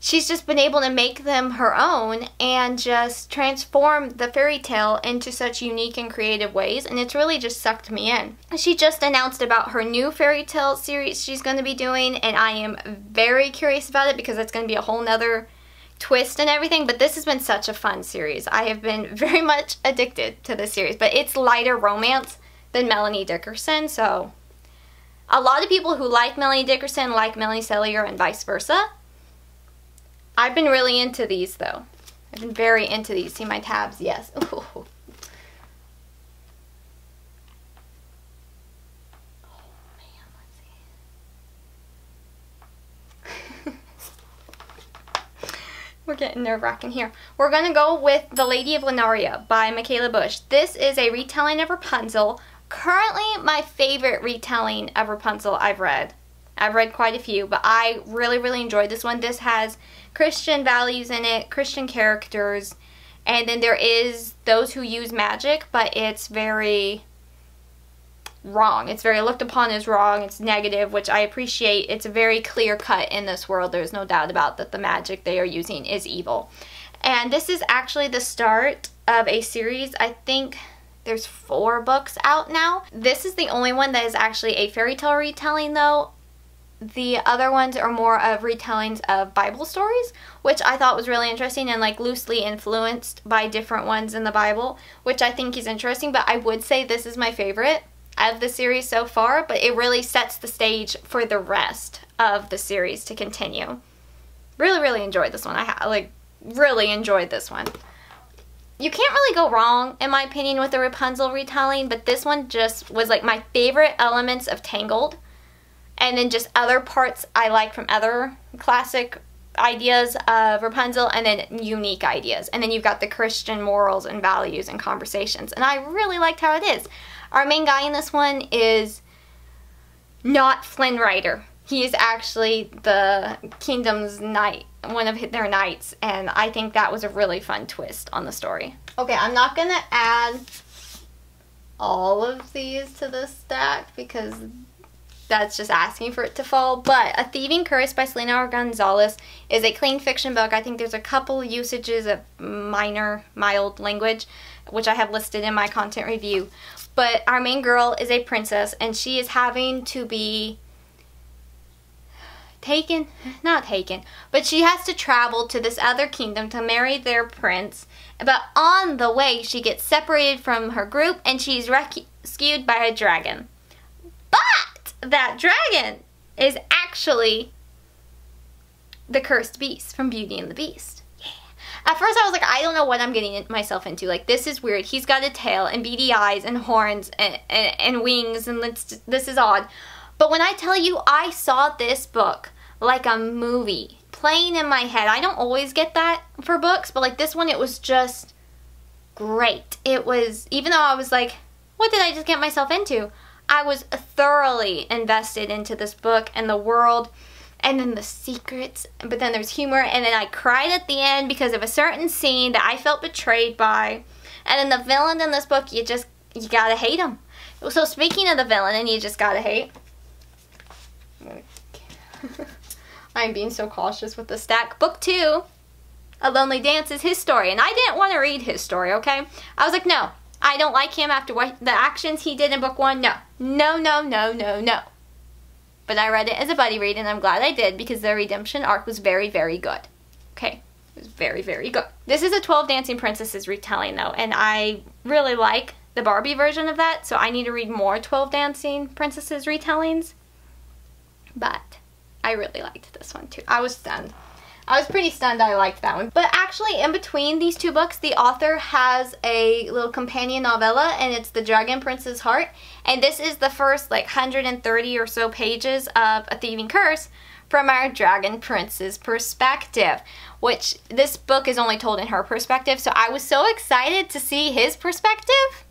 she's just been able to make them her own and just transform the fairy tale into such unique and creative ways, and it's really just sucked me in. She just announced about her new fairy tale series she's going to be doing, and I am very curious about it, because that's going to be a whole nother twist and everything. But this has been such a fun series. I have been very much addicted to this series, but it's lighter romance than Melanie Dickerson, so a lot of people who like Melanie Dickerson like Melanie Cellier and vice versa. I've been really into these though. I've been very into these. See my tabs? Yes. Ooh. We're getting nerve-wracking here. We're going to go with The Lady of Lenaria by Michaela Bush. This is a retelling of Rapunzel. Currently my favorite retelling of Rapunzel I've read. I've read quite a few, but I really, really enjoyed this one. This has Christian values in it, Christian characters, and then there is those who use magic, but it's very wrong. It's very looked upon as wrong. It's negative, which I appreciate. It's a very clear cut in this world. There's no doubt about that the magic they are using is evil. And this is actually the start of a series. I think there's four books out now. This is the only one that is actually a fairy tale retelling though. The other ones are more of retellings of Bible stories, which I thought was really interesting and like loosely influenced by different ones in the Bible, which I think is interesting, but I would say this is my favorite of the series so far, but it really sets the stage for the rest of the series to continue. Really, really enjoyed this one. I ha like really enjoyed this one. You can't really go wrong, in my opinion, with the Rapunzel retelling, but this one just was like my favorite elements of Tangled, and then just other parts I like from other classic ideas of Rapunzel, and then unique ideas. And then you've got the Christian morals and values and conversations, and I really liked how it is. Our main guy in this one is not Flynn Rider. He is actually the kingdom's knight, one of their knights, and I think that was a really fun twist on the story. Okay, I'm not going to add all of these to the stack because that's just asking for it to fall, but A Thieving Curse by Selena R. Gonzalez is a clean fiction book. I think there's a couple usages of minor, mild language, which I have listed in my content review. But our main girl is a princess, and she is having to be taken, not taken, but she has to travel to this other kingdom to marry their prince. But on the way, she gets separated from her group, and she's rescued by a dragon. But that dragon is actually the cursed beast from Beauty and the Beast. At first I was like, I don't know what I'm getting myself into. Like, this is weird. He's got a tail and beady eyes and horns and, and, and wings, and let's, this is odd. But when I tell you I saw this book like a movie playing in my head, I don't always get that for books, but like this one, it was just great. It was, even though I was like, what did I just get myself into? I was thoroughly invested into this book and the world. And then the secrets, but then there's humor, and then I cried at the end because of a certain scene that I felt betrayed by. And then the villain in this book, you just, you gotta hate him. So speaking of the villain, and you just gotta hate. I'm being so cautious with the stack. Book two, A Lonely Dance, is his story, and I didn't want to read his story, okay? I was like, no, I don't like him after what the actions he did in book one, no. No, no, no, no, no. But I read it as a buddy read, and I'm glad I did because the redemption arc was very, very good. Okay, it was very, very good. This is a twelve Dancing Princesses retelling though, and I really like the Barbie version of that, so I need to read more twelve Dancing Princesses retellings, but I really liked this one too. I was stunned. I was pretty stunned I liked that one. But actually, in between these two books, the author has a little companion novella, and it's The Dragon Prince's Heart. And this is the first like one hundred thirty or so pages of A Thieving Curse from our Dragon Prince's perspective, which this book is only told in her perspective. So I was so excited to see his perspective.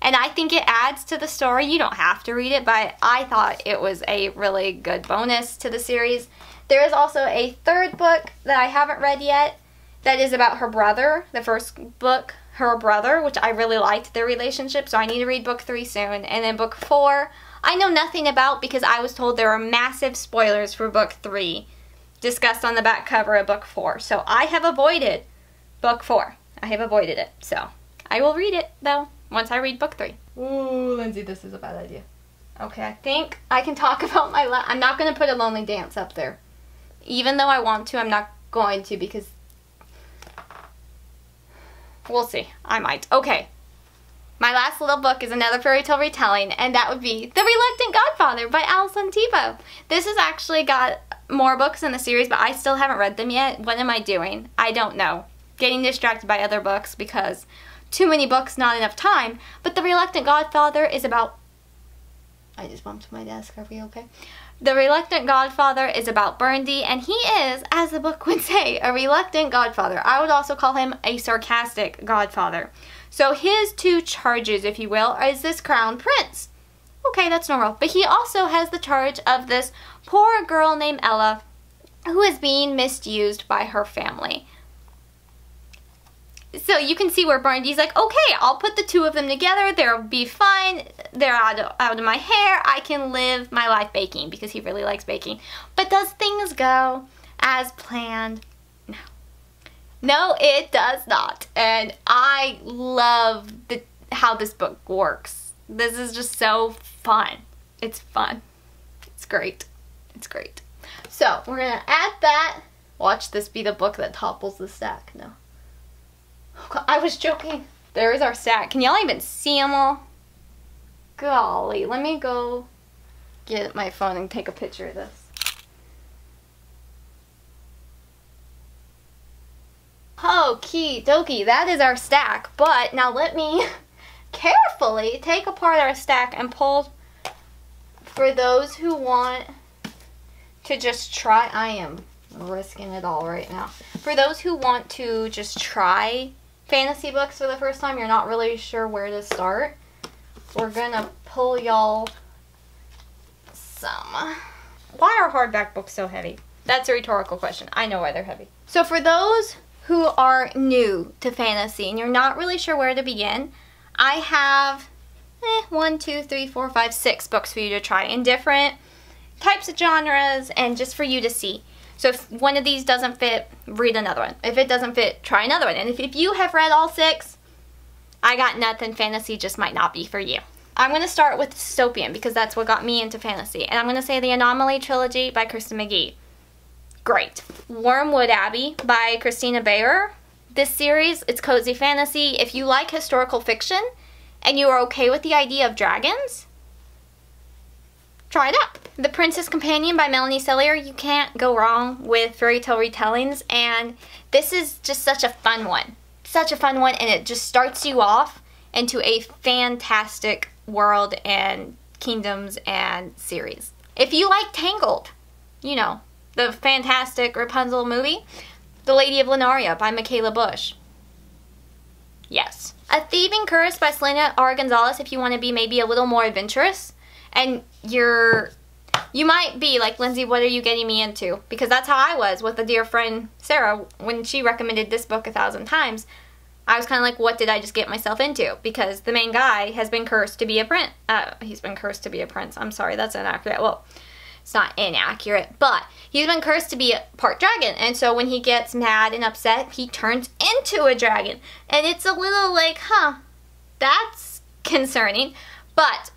And I think it adds to the story. You don't have to read it, but I thought it was a really good bonus to the series. There is also a third book that I haven't read yet that is about her brother, the first book, her brother, which I really liked their relationship, so I need to read book three soon. And then book four, I know nothing about because I was told there are massive spoilers for book three discussed on the back cover of book four. So I have avoided book four. I have avoided it, so I will read it though once I read book three. Ooh, Lindsay, this is a bad idea. Okay, I think I can talk about my la- I'm not going to put A Lonely Dance up there. Even though I want to, I'm not going to because we'll see. I might. Okay. My last little book is another fairy tale retelling, and that would be The Reluctant Godfather by Alison Tebow. This has actually got more books in the series, but I still haven't read them yet. What am I doing? I don't know. Getting distracted by other books because too many books, not enough time. But The Reluctant Godfather is about... I just bumped my desk. Are we okay? The Reluctant Godfather is about Burndy, and he is, as the book would say, a reluctant godfather. I would also call him a sarcastic godfather. So his two charges, if you will, is this crown prince. Okay, that's normal. But he also has the charge of this poor girl named Ella, who is being misused by her family. So you can see where Burndy's like, okay, I'll put the two of them together. They'll be fine. They're out of, out of my hair. I can live my life baking, because he really likes baking. But does things go as planned? No. No, it does not. And I love the how this book works. This is just so fun. It's fun. It's great. It's great. So we're going to add that. Watch this be the book that topples the stack. No. I was joking. There is our stack. Can y'all even see them all? Golly, let me go get my phone and take a picture of this. Okie dokie, that is our stack. But now let me carefully take apart our stack and pull for those who want to just try. I am risking it all right now. For those who want to just try fantasy books for the first time, you're not really sure where to start, we're gonna pull y'all some. Why are hardback books so heavy? That's a rhetorical question. I know why they're heavy. So for those who are new to fantasy and you're not really sure where to begin, I have eh, one, two, three, four, five, six books for you to try in different types of genres and just for you to see. So if one of these doesn't fit, read another one. If it doesn't fit, try another one. And if, if you have read all six, I got nothing. Fantasy just might not be for you. I'm going to start with dystopian because that's what got me into fantasy. And I'm going to say the Anomaly trilogy by Krista McGee. Great. Wormwood Abbey by Christina Baer. This series, it's cozy fantasy. If you like historical fiction and you are okay with the idea of dragons, try it out. The Princess Companion by Melanie Cellier. You can't go wrong with fairy tale retellings, and this is just such a fun one. Such a fun one, and it just starts you off into a fantastic world and kingdoms and series. If you like Tangled, you know, the fantastic Rapunzel movie, The Lady of Linaria by Michaela Bush. Yes. A Thieving Curse by Selena R. Gonzalez if you want to be maybe a little more adventurous, and you're... You might be like, Lindsay, what are you getting me into? Because that's how I was with a dear friend, Sarah, when she recommended this book a thousand times. I was kind of like, what did I just get myself into? Because the main guy has been cursed to be a prince. Uh, he's been cursed to be a prince. I'm sorry, that's inaccurate. Well, it's not inaccurate, but he's been cursed to be a part dragon. And so when he gets mad and upset, he turns into a dragon. And it's a little like, huh, that's concerning. But,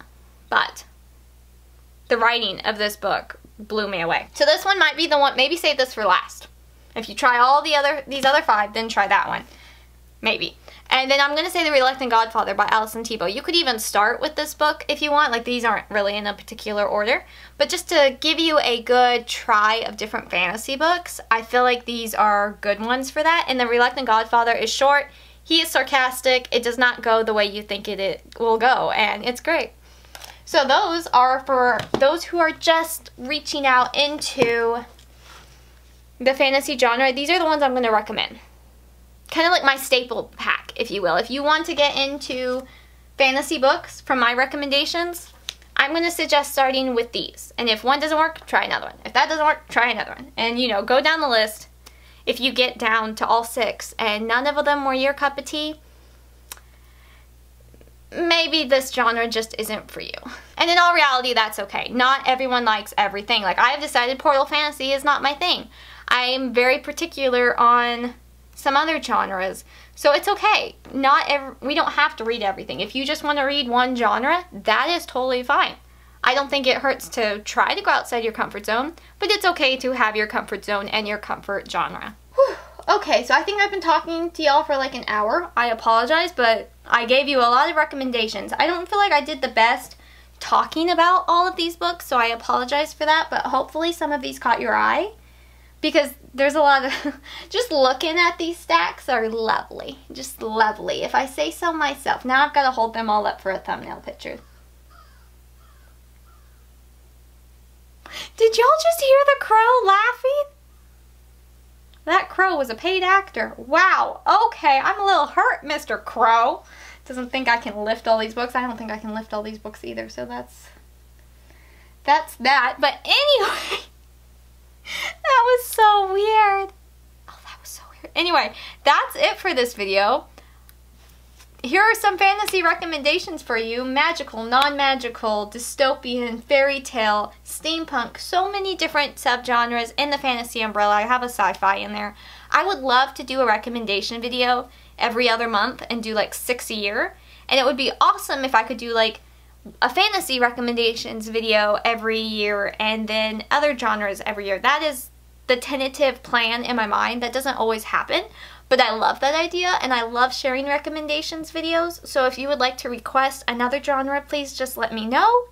but... the writing of this book blew me away. So this one might be the one, maybe save this for last. If you try all the other, these other five, then try that one. Maybe. And then I'm going to say The Reluctant Godfather by Alison Tebow. You could even start with this book if you want. Like, these aren't really in a particular order. But just to give you a good try of different fantasy books, I feel like these are good ones for that. And The Reluctant Godfather is short. He is sarcastic. It does not go the way you think it, it will go. And it's great. So those are for those who are just reaching out into the fantasy genre. These are the ones I'm going to recommend. Kind of like my staple pack, if you will. If you want to get into fantasy books from my recommendations, I'm going to suggest starting with these. And if one doesn't work, try another one. If that doesn't work, try another one. And, you know, go down the list. If you get down to all six and none of them were your cup of tea, maybe this genre just isn't for you. And in all reality, that's okay. Not everyone likes everything. Like, I have decided portal fantasy is not my thing. I am very particular on some other genres. So it's okay. Not every, we don't have to read everything. If you just want to read one genre, that is totally fine. I don't think it hurts to try to go outside your comfort zone, but it's okay to have your comfort zone and your comfort genre. Whew. Okay, so I think I've been talking to y'all for like an hour. I apologize, but I gave you a lot of recommendations. I don't feel like I did the best talking about all of these books, so I apologize for that, but hopefully some of these caught your eye, because there's a lot of... just looking at these stacks are lovely. Just lovely, if I say so myself. Now I've got to hold them all up for a thumbnail picture. Did y'all just hear the crow laughing? That crow was a paid actor. Wow. Okay, I'm a little hurt, Mister Crow. Doesn't think I can lift all these books. I don't think I can lift all these books either, so that's... that's that. But anyway... that was so weird. Oh, that was so weird. Anyway, that's it for this video. Here are some fantasy recommendations for you. Magical, non-magical, dystopian, fairy tale, steampunk, so many different subgenres in the fantasy umbrella. I have a sci-fi in there. I would love to do a recommendation video every other month and do like six a year. And it would be awesome if I could do like a fantasy recommendations video every year and then other genres every year. That is the tentative plan in my mind. That doesn't always happen, but I love that idea and I love sharing recommendations videos. So if you would like to request another genre, please just let me know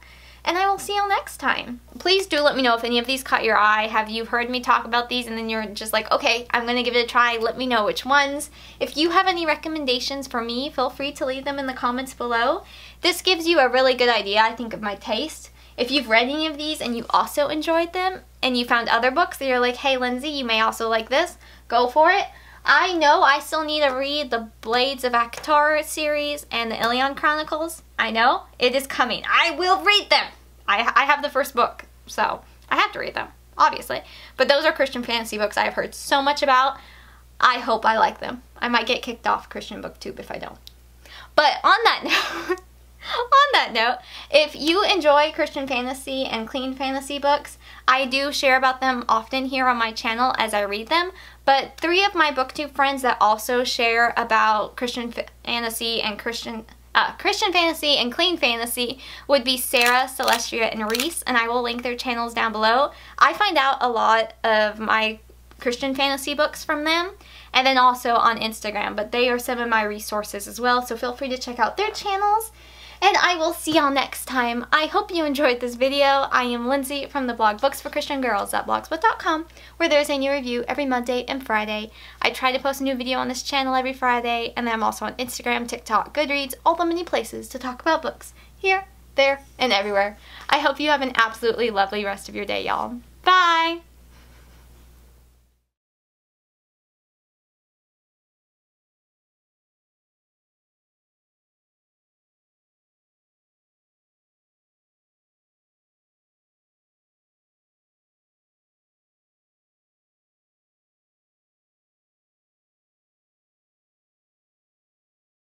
and I will see you next time. Please do let me know if any of these caught your eye. Have you heard me talk about these and then you're just like, okay, I'm gonna give it a try. Let me know which ones. If you have any recommendations for me, feel free to leave them in the comments below. This gives you a really good idea, I think, of my taste. If you've read any of these and you also enjoyed them and you found other books that you're like, hey, Lindsay, you may also like this, go for it. I know I still need to read the Blades of Akhtar series and the Ilion Chronicles. I know. It is coming. I will read them. I, I have the first book, so I have to read them, obviously. But those are Christian fantasy books I've heard so much about. I hope I like them. I might get kicked off Christian BookTube if I don't. But on that note... on that note, if you enjoy Christian fantasy and clean fantasy books, I do share about them often here on my channel as I read them, but three of my BookTube friends that also share about Christian fantasy and Christian uh, Christian fantasy and clean fantasy would be Sarah, Celestia, and Reese, and I will link their channels down below. I find out a lot of my Christian fantasy books from them, and then also on Instagram, but they are some of my resources as well, so feel free to check out their channels. And I will see y'all next time. I hope you enjoyed this video. I am Lindsay from the blog Books for Christian Girls at blogspot dot com, where there's a new review every Monday and Friday. I try to post a new video on this channel every Friday, and then I'm also on Instagram, TikTok, Goodreads, all the many places to talk about books here, there, and everywhere. I hope you have an absolutely lovely rest of your day, y'all. Bye!